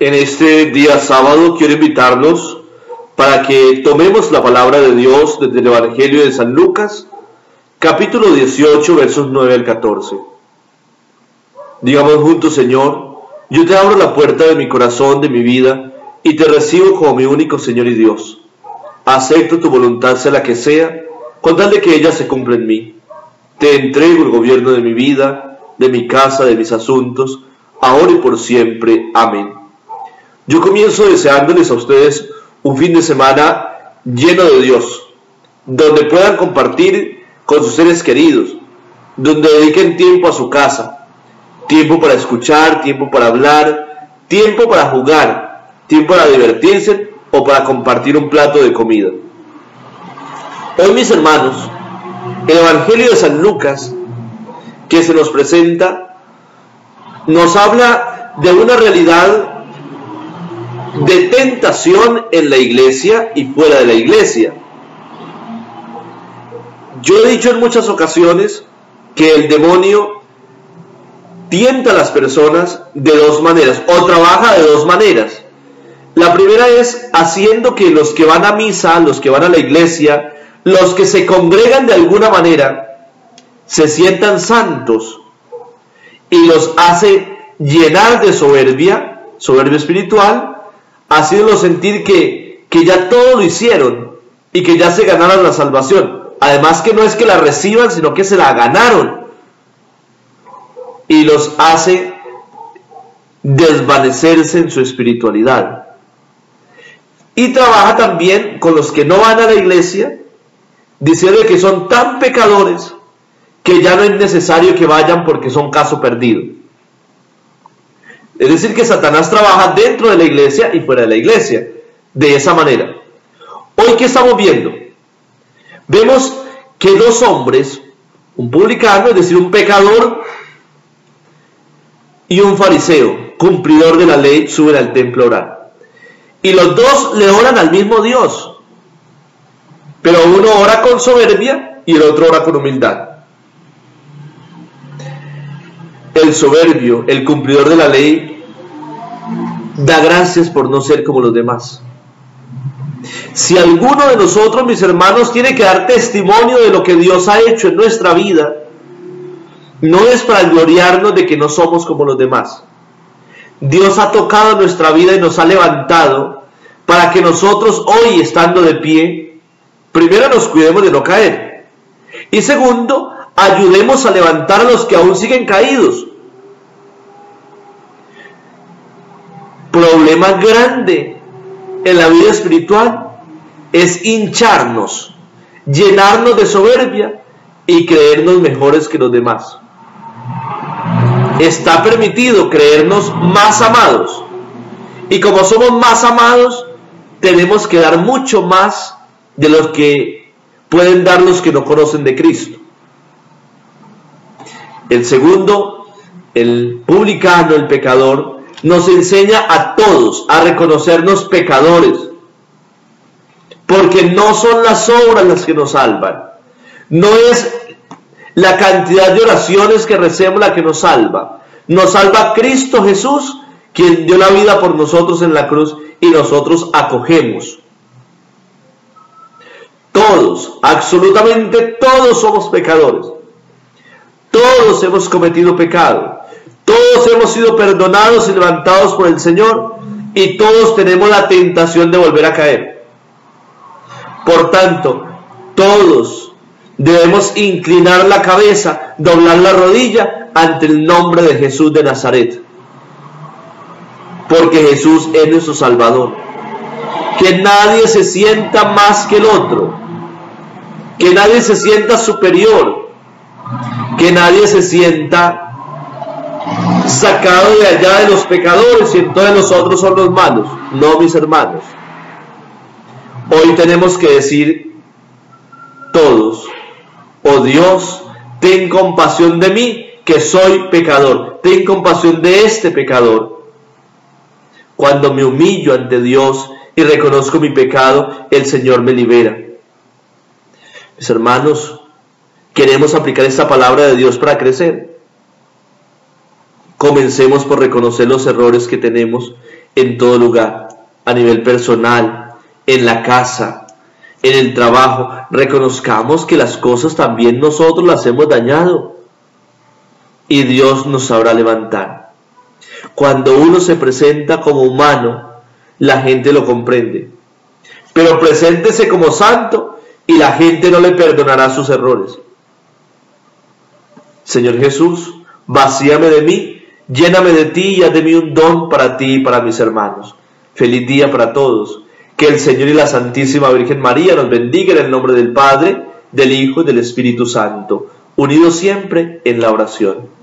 en este día sábado quiero invitarlos para que tomemos la palabra de Dios desde el Evangelio de San Lucas, capítulo 18, versos 9 al 14. Digamos juntos: Señor, yo te abro la puerta de mi corazón, de mi vida, y te recibo como mi único Señor y Dios. Acepto tu voluntad, sea la que sea, con tal de que ella se cumpla en mí. Te entrego el gobierno de mi vida, de mi casa, de mis asuntos, ahora y por siempre. Amén. Yo comienzo deseándoles a ustedes un fin de semana lleno de Dios, donde puedan compartir con sus seres queridos, donde dediquen tiempo a su casa, tiempo para escuchar, tiempo para hablar, tiempo para jugar, tiempo para divertirse o para compartir un plato de comida. Hoy, mis hermanos, el Evangelio de San Lucas que se nos presenta nos habla de una realidad de tentación en la iglesia y fuera de la iglesia. Yo he dicho en muchas ocasiones que el demonio tienta a las personas de dos maneras, o trabaja de dos maneras. La primera es haciendo que los que van a misa, los que van a la iglesia, los que se congregan de alguna manera, se sientan santos, y los hace llenar de soberbia espiritual, haciéndolo sentir que ya todo lo hicieron y que ya se ganaron la salvación. Además, que no es que la reciban, sino que se la ganaron, y los hace desvanecerse en su espiritualidad. Y trabaja también con los que no van a la iglesia, diciendo que son tan pecadores que ya no es necesario que vayan porque son caso perdido. Es decir, que Satanás trabaja dentro de la iglesia y fuera de la iglesia, de esa manera. Hoy, ¿qué estamos viendo? Vemos que dos hombres, un publicano, es decir, un pecador, y un fariseo, cumplidor de la ley, suben al templo a orar. Y los dos le oran al mismo Dios, pero uno ora con soberbia y el otro ora con humildad. El soberbio, el cumplidor de la ley, da gracias por no ser como los demás. Si alguno de nosotros, mis hermanos, tiene que dar testimonio de lo que Dios ha hecho en nuestra vida, no es para gloriarnos de que no somos como los demás. Dios ha tocado nuestra vida y nos ha levantado para que nosotros hoy, estando de pie, primero nos cuidemos de no caer, y segundo, ayudemos a levantar a los que aún siguen caídos. Problema grande en la vida espiritual es hincharnos, llenarnos de soberbia y creernos mejores que los demás. Está permitido creernos más amados, y como somos más amados, tenemos que dar mucho más de lo que pueden dar los que no conocen de Cristo. El segundo, el publicano, el pecador, nos enseña a todos a reconocernos pecadores, porque no son las obras las que nos salvan, no es la cantidad de oraciones que recemos la que nos salva Cristo Jesús, quien dio la vida por nosotros en la cruz y nosotros acogemos. Todos, absolutamente todos somos pecadores. Todos hemos cometido pecado, todos hemos sido perdonados y levantados por el Señor, y todos tenemos la tentación de volver a caer. Por tanto, todos debemos inclinar la cabeza, doblar la rodilla ante el nombre de Jesús de Nazaret, porque Jesús es nuestro Salvador. Que nadie se sienta más que el otro, que nadie se sienta superior, que nadie se sienta sacado de allá de los pecadores y entonces los otros son los malos. No, mis hermanos. Hoy tenemos que decir todos: oh Dios, ten compasión de mí, que soy pecador. Ten compasión de este pecador. Cuando me humillo ante Dios y reconozco mi pecado, el Señor me libera. Mis hermanos, queremos aplicar esta palabra de Dios para crecer. Comencemos por reconocer los errores que tenemos en todo lugar, a nivel personal, en la casa, en el trabajo. Reconozcamos que las cosas también nosotros las hemos dañado y Dios nos sabrá levantar. Cuando uno se presenta como humano, la gente lo comprende, pero preséntese como santo y la gente no le perdonará sus errores. Señor Jesús, vacíame de mí, lléname de ti y haz de mí un don para ti y para mis hermanos. Feliz día para todos. Que el Señor y la Santísima Virgen María nos bendiga en el nombre del Padre, del Hijo y del Espíritu Santo, unidos siempre en la oración.